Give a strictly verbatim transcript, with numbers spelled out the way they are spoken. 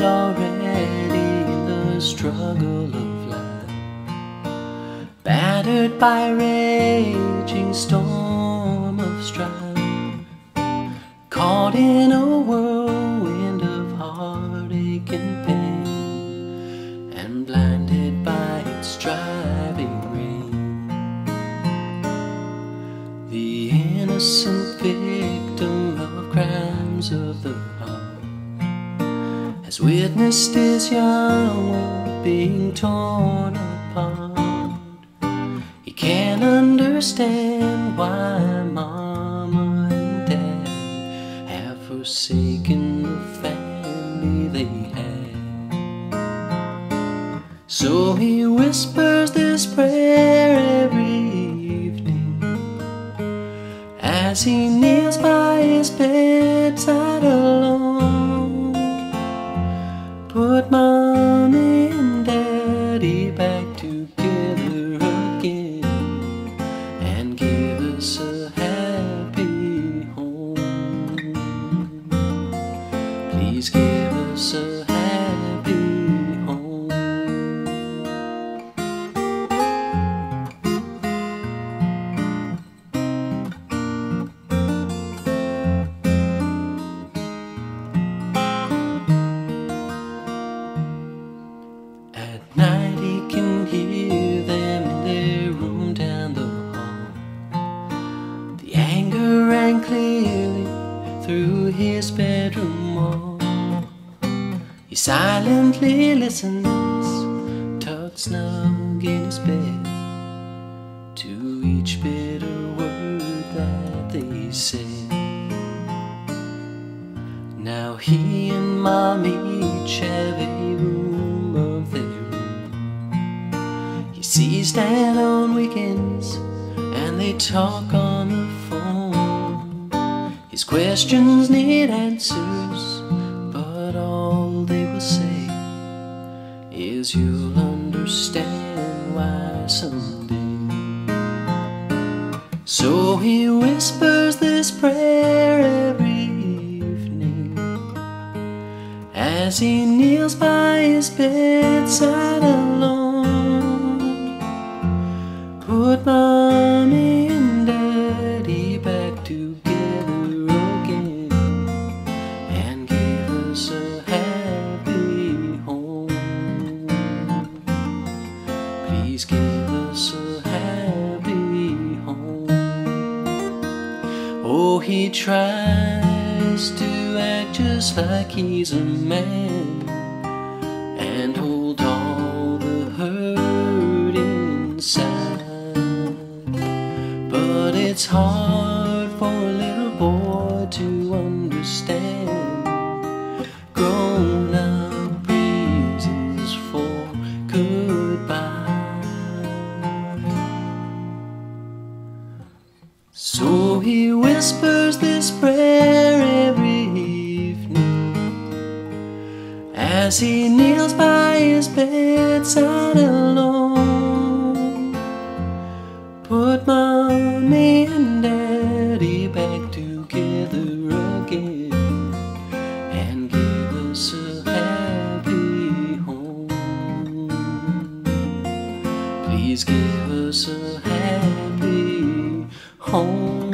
it already in the struggle of life, battered by raging storm of strife, caught in a whirlwind of heartache and pain, and blinded by its driving rain. The innocent victim of crimes of the heart has witnessed his young world being torn apart. He can't understand why Mama and Dad have forsaken the family they had. So he whispers this prayer every evening as he kneels by his bedside alone. Put Mom and Daddy back together again, and give us a happy home. Please give us a happy night. He can hear them in their room down the hall, the anger rang clearly through his bedroom wall. He silently listens, tucked snug in his bed, to each bitter word that they said. Now he and Mom each have a room of their. He sees Dad on weekends and they talk on the phone. His questions need answers, but all they will say is, "You'll understand why someday." So he whispers this prayer every evening as he kneels by his bedside alone. Put Mommy and Daddy back together again, and give us a happy home. Please give us a happy home. Oh, he tries to act just like he's a man, and hold all the hurt inside. It's hard for a little boy to understand grown-up reasons for goodbye. So he whispers this prayer every evening as he kneels by his bedside alone. Put Mommy and Daddy back together again, and give us a happy home. Please give us a happy home.